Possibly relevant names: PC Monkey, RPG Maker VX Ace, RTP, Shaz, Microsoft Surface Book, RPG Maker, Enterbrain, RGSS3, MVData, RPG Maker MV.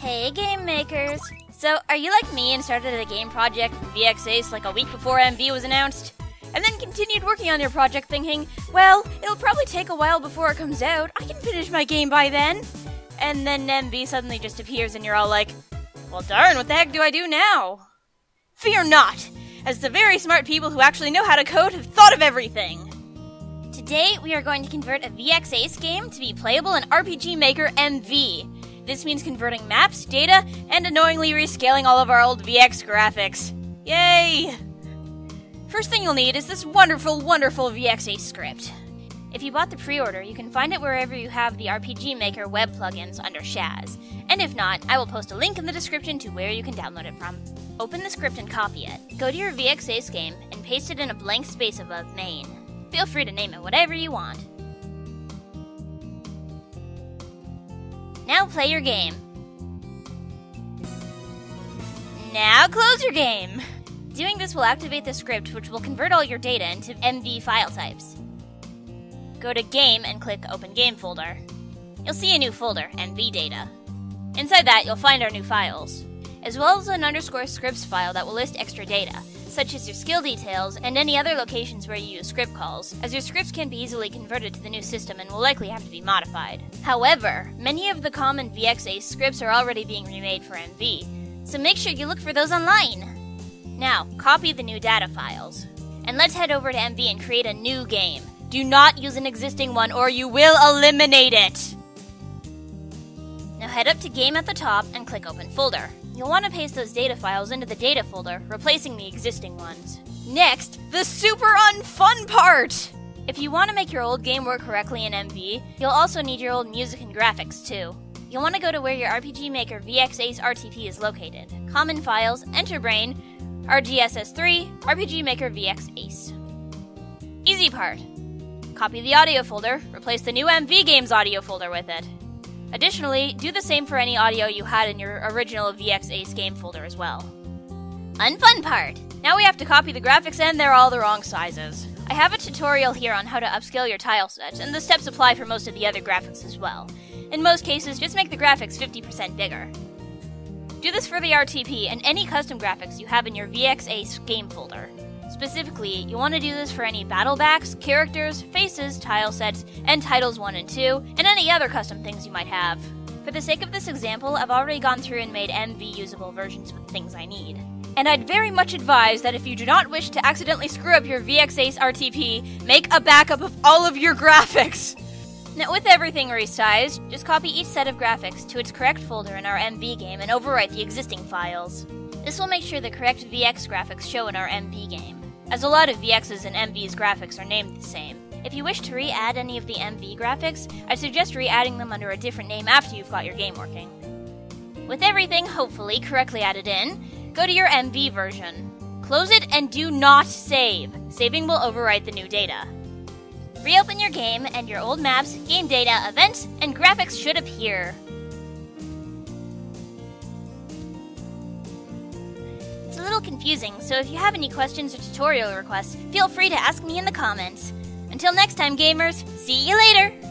Hey game makers! So, are you like me and started a game project, VX Ace, like a week before MV was announced? And then continued working on your project thinking, well, it'll probably take a while before it comes out, I can finish my game by then! And then MV suddenly just appears and you're all like, well darn, what the heck do I do now? Fear not! As the very smart people who actually know how to code have thought of everything! Today, we are going to convert a VX Ace game to be playable in RPG Maker MV. This means converting maps, data, and annoyingly rescaling all of our old VX graphics. Yay! First thing you'll need is this wonderful, wonderful VX Ace script. If you bought the pre-order, you can find it wherever you have the RPG Maker web plugins under Shaz. And if not, I will post a link in the description to where you can download it from. Open the script and copy it. Go to your VX Ace game and paste it in a blank space above main. Feel free to name it whatever you want. Now play your game. Now close your game! Doing this will activate the script, which will convert all your data into MV file types. Go to Game and click Open Game Folder. You'll see a new folder, MVData. Inside that, you'll find our new files, as well as an underscore scripts file that will list extra data, such as your skill details and any other locations where you use script calls, as your scripts can be easily converted to the new system and will likely have to be modified. However, many of the common VX Ace scripts are already being remade for MV, so make sure you look for those online! Now, copy the new data files, and let's head over to MV and create a new game. Do not use an existing one or you will eliminate it! Now head up to Game at the top and click Open Folder. You'll want to paste those data files into the data folder, replacing the existing ones. Next, the super unfun part! If you want to make your old game work correctly in MV, you'll also need your old music and graphics too. You'll want to go to where your RPG Maker VX Ace RTP is located. Common files, Enterbrain, RGSS3, RPG Maker VX Ace. Easy part. Copy the audio folder, replace the new MV game's audio folder with it. Additionally, do the same for any audio you had in your original VX Ace game folder as well. Unfun part! Now we have to copy the graphics and they're all the wrong sizes. I have a tutorial here on how to upscale your tile sets, and the steps apply for most of the other graphics as well. In most cases, just make the graphics 50% bigger. Do this for the RTP and any custom graphics you have in your VX Ace game folder. Specifically, you want to do this for any battle backs, characters, faces, tile sets, and titles 1 and 2, and any other custom things you might have. For the sake of this example, I've already gone through and made MV usable versions with things I need. And I'd very much advise that if you do not wish to accidentally screw up your VX Ace RTP, make a backup of all of your graphics! Now with everything resized, just copy each set of graphics to its correct folder in our MV game and overwrite the existing files. This will make sure the correct VX graphics show in our MV game, as a lot of VX's and MV's graphics are named the same. If you wish to re-add any of the MV graphics, I suggest re-adding them under a different name after you've got your game working. With everything hopefully correctly added in, go to your MV version. Close it and do not save. Saving will overwrite the new data. Reopen your game and your old maps, game data, events, and graphics should appear. A little confusing, so if you have any questions or tutorial requests, feel free to ask me in the comments. Until next time, gamers, see you later!